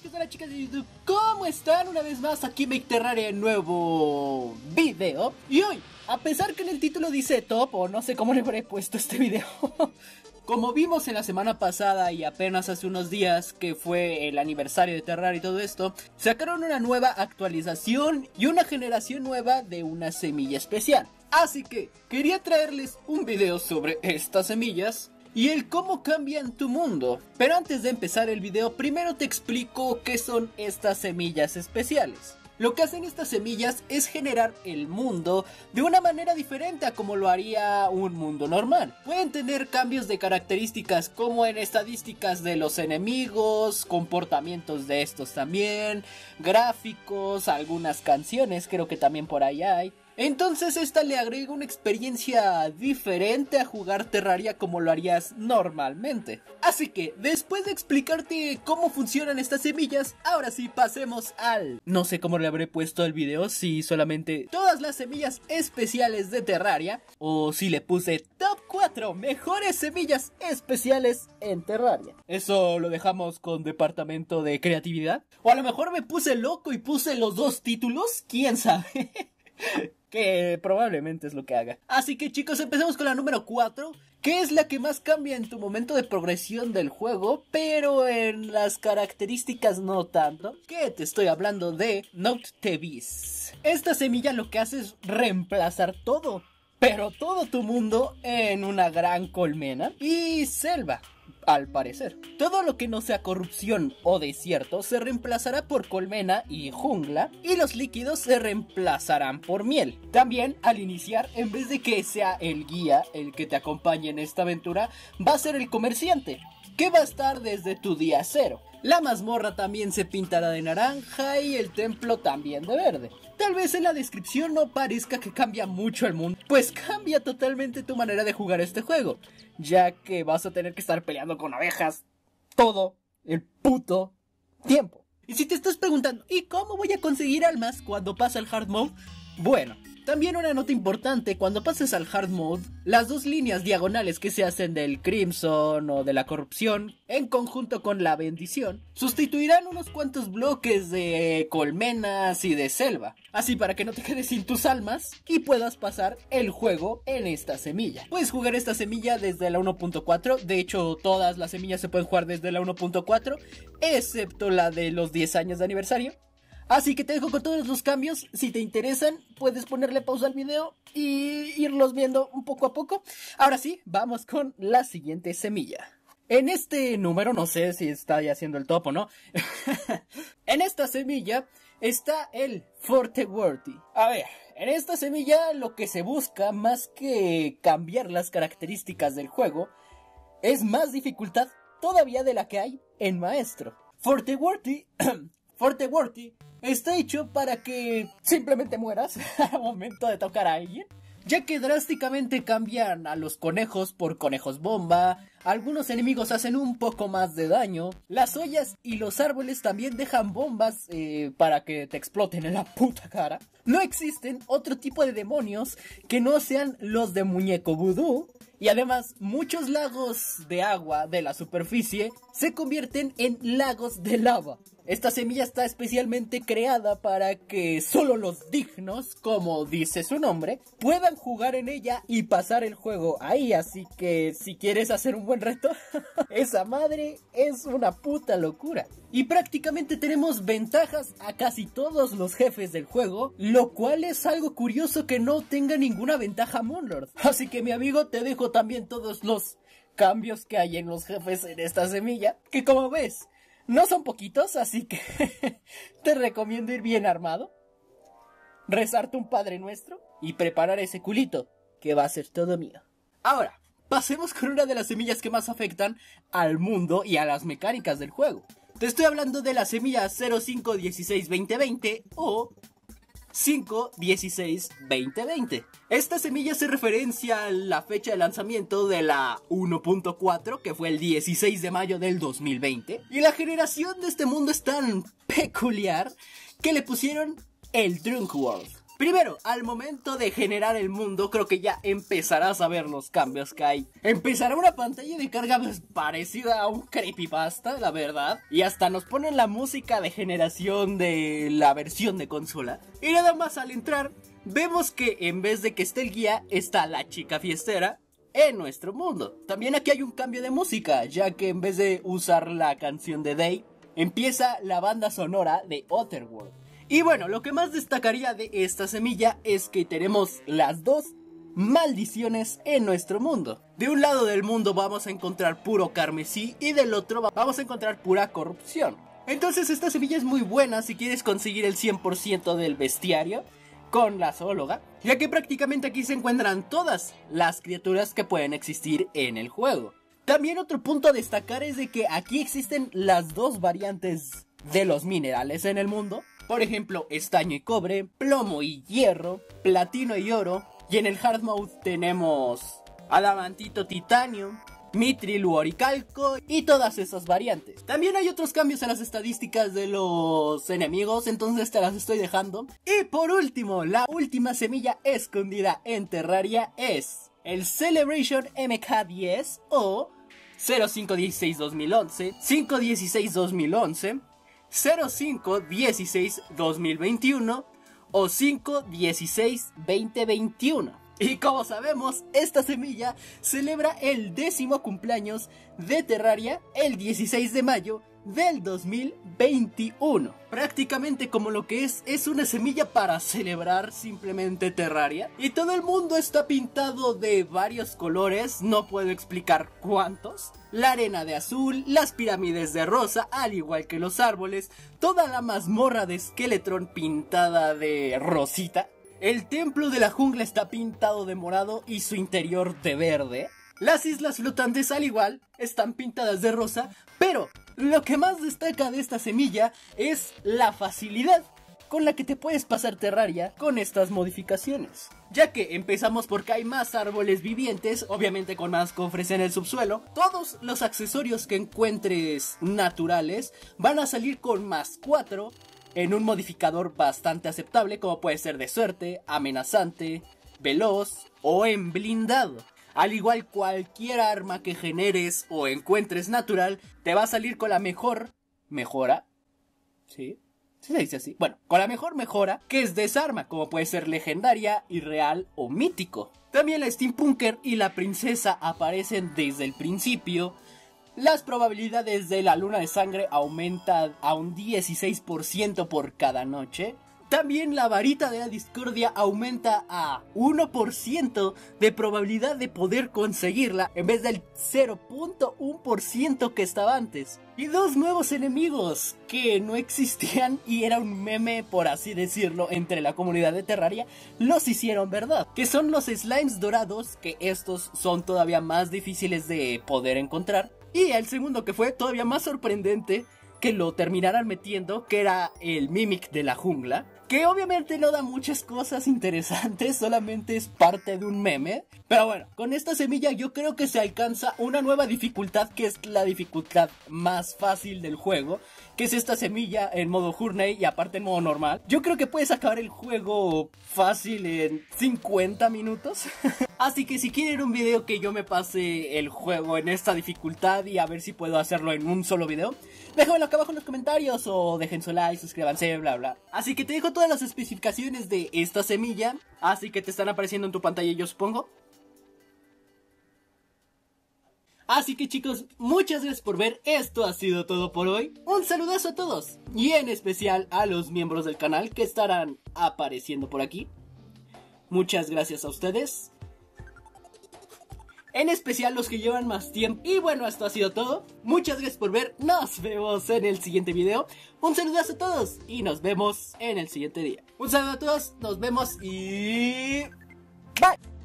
chicos, hola chicas de YouTube, ¿cómo están? Una vez más aquí en Terraria, nuevo video. Y hoy, a pesar que en el título dice top, o no sé cómo le habré puesto este video, como vimos en la semana pasada y apenas hace unos días que fue el aniversario de Terraria y todo esto, sacaron una nueva actualización y una generación nueva de una semilla especial. Así que quería traerles un video sobre estas semillas y el cómo cambian tu mundo. Pero antes de empezar el video, primero te explico qué son estas semillas especiales. Lo que hacen estas semillas es generar el mundo de una manera diferente a como lo haría un mundo normal. Pueden tener cambios de características como en estadísticas de los enemigos, comportamientos de estos también, gráficos, algunas canciones creo que también por ahí hay. Entonces esta le agrega una experiencia diferente a jugar Terraria como lo harías normalmente. Así que después de explicarte cómo funcionan estas semillas, ahora sí pasemos al... no sé cómo le habré puesto el video, si solamente todas las semillas especiales de Terraria o si le puse top 4 mejores semillas especiales en Terraria. Eso lo dejamos con departamento de creatividad. O a lo mejor me puse loco y puse los dos títulos, quién sabe. Que probablemente es lo que haga. Así que chicos, empecemos con la número 4, que es la que más cambia en tu momento de progresión del juego, pero en las características no tanto. Que te estoy hablando de Notevis. Esta semilla lo que hace es reemplazar todo, pero todo tu mundo, en una gran colmena y selva. Al parecer, todo lo que no sea corrupción o desierto se reemplazará por colmena y jungla, y los líquidos se reemplazarán por miel. También, al iniciar, en vez de que sea el guía el que te acompañe en esta aventura, va a ser el comerciante, que va a estar desde tu día cero. La mazmorra también se pintará de naranja y el templo también de verde. Tal vez en la descripción no parezca que cambia mucho el mundo, pues cambia totalmente tu manera de jugar este juego, ya que vas a tener que estar peleando con abejas todo el puto tiempo. Y si te estás preguntando, ¿y cómo voy a conseguir almas cuando pasa el hard mode? Bueno, también una nota importante, cuando pases al hard mode, las dos líneas diagonales que se hacen del crimson o de la corrupción, en conjunto con la bendición, sustituirán unos cuantos bloques de colmenas y de selva, así para que no te quedes sin tus almas y puedas pasar el juego en esta semilla. Puedes jugar esta semilla desde la 1.4, de hecho todas las semillas se pueden jugar desde la 1.4, excepto la de los 10 años de aniversario. Así que te dejo con todos los cambios, si te interesan puedes ponerle pausa al video y irlos viendo un poco a poco. Ahora sí, vamos con la siguiente semilla. En este número, no sé si está ya haciendo el top o no, en esta semilla está el For the Worthy. A ver, en esta semilla lo que se busca, más que cambiar las características del juego, es más dificultad todavía de la que hay en Maestro. For the Worthy... For the Worthy está hecho para que simplemente mueras al momento de tocar a alguien, ya que drásticamente cambian a los conejos por conejos bomba, algunos enemigos hacen un poco más de daño, las ollas y los árboles también dejan bombas para que te exploten en la puta cara. No existen otro tipo de demonios que no sean los de muñeco vudú. Y además, muchos lagos de agua de la superficie se convierten en lagos de lava. Esta semilla está especialmente creada para que solo los dignos, como dice su nombre, puedan jugar en ella y pasar el juego ahí. Así que si quieres hacer un buen reto, esa madre es una puta locura. Y prácticamente tenemos ventajas a casi todos los jefes del juego, lo cual es algo curioso que no tenga ninguna ventaja Moonlord. Así que mi amigo, te dejo también todos los cambios que hay en los jefes en esta semilla, que como ves no son poquitos, así que te recomiendo ir bien armado, rezarte un Padre Nuestro y preparar ese culito que va a ser todo mío. Ahora pasemos con una de las semillas que más afectan al mundo y a las mecánicas del juego. Te estoy hablando de la semilla 05162020 o 5-16-2020. Esta semilla hace referencia a la fecha de lanzamiento de la 1.4, que fue el 16 de mayo del 2020. Y la generación de este mundo es tan peculiar que le pusieron el Drunk World. Primero, al momento de generar el mundo, creo que ya empezarás a ver los cambios que hay. Empezará una pantalla de carga parecida a un creepypasta, la verdad. Y hasta nos ponen la música de generación de la versión de consola. Y nada más al entrar, vemos que en vez de que esté el guía, está la chica fiestera en nuestro mundo. También aquí hay un cambio de música, ya que en vez de usar la canción de Day, empieza la banda sonora de Otherworld. Y bueno, lo que más destacaría de esta semilla es que tenemos las dos maldiciones en nuestro mundo. De un lado del mundo vamos a encontrar puro carmesí y del otro vamos a encontrar pura corrupción. Entonces esta semilla es muy buena si quieres conseguir el 100% del bestiario con la zoóloga, ya que prácticamente aquí se encuentran todas las criaturas que pueden existir en el juego. También otro punto a destacar es de que aquí existen las dos variantes de los minerales en el mundo. Por ejemplo, estaño y cobre, plomo y hierro, platino y oro. Y en el hard mode tenemos adamantito, titanio, mitril u oricalco y todas esas variantes. También hay otros cambios en las estadísticas de los enemigos, entonces te las estoy dejando. Y por último, la última semilla escondida en Terraria es el Celebration MK10 o 0516-2011, 516-2011, 0516-2021 o 516-2021. Y como sabemos, esta semilla celebra el 10º cumpleaños de Terraria el 16 de mayo del 2021. Prácticamente como lo que es una semilla para celebrar simplemente Terraria. Y todo el mundo está pintado de varios colores, no puedo explicar cuántos. La arena de azul, las pirámides de rosa, al igual que los árboles. Toda la mazmorra de Skeletron pintada de rosita. El templo de la jungla está pintado de morado y su interior de verde. Las islas flotantes al igual están pintadas de rosa, pero lo que más destaca de esta semilla es la facilidad con la que te puedes pasar Terraria con estas modificaciones. Ya que empezamos porque hay más árboles vivientes, obviamente con más cofres en el subsuelo. Todos los accesorios que encuentres naturales van a salir con más 4. En un modificador bastante aceptable, como puede ser de suerte, amenazante, veloz o en blindado. Al igual, cualquier arma que generes o encuentres natural te va a salir con la mejor mejora. ¿Sí? ¿Sí se dice así? Bueno, con la mejor mejora que es de esa arma, como puede ser legendaria, irreal o mítico. También la steampunker y la princesa aparecen desde el principio. Las probabilidades de la luna de sangre aumentan a un 16% por cada noche. También la varita de la discordia aumenta a 1% de probabilidad de poder conseguirla en vez del 0.1% que estaba antes. Y dos nuevos enemigos que no existían y era un meme, por así decirlo, entre la comunidad de Terraria, los hicieron verdad. Que son los slimes dorados, que estos son todavía más difíciles de poder encontrar. Y el segundo, que fue todavía más sorprendente que lo terminaran metiendo, que era el Mimic de la jungla, que obviamente no da muchas cosas interesantes, solamente es parte de un meme. Pero bueno, con esta semilla yo creo que se alcanza una nueva dificultad, que es la dificultad más fácil del juego, que es esta semilla en modo Journey y aparte en modo normal. Yo creo que puedes acabar el juego fácil en 50 minutos. Así que si quieren un video que yo me pase el juego en esta dificultad y a ver si puedo hacerlo en un solo video, déjamelo acá abajo en los comentarios o dejen su like, suscríbanse, bla bla. Así que te dejo todas las especificaciones de esta semilla, así que te están apareciendo en tu pantalla, yo supongo. Así que chicos, muchas gracias por ver, esto ha sido todo por hoy. Un saludazo a todos y en especial a los miembros del canal que estarán apareciendo por aquí. Muchas gracias a ustedes. En especial los que llevan más tiempo. Y bueno, esto ha sido todo. Muchas gracias por ver. Nos vemos en el siguiente video. Un saludazo a todos y nos vemos en el siguiente día. Un saludo a todos. Nos vemos y... ¡Bye!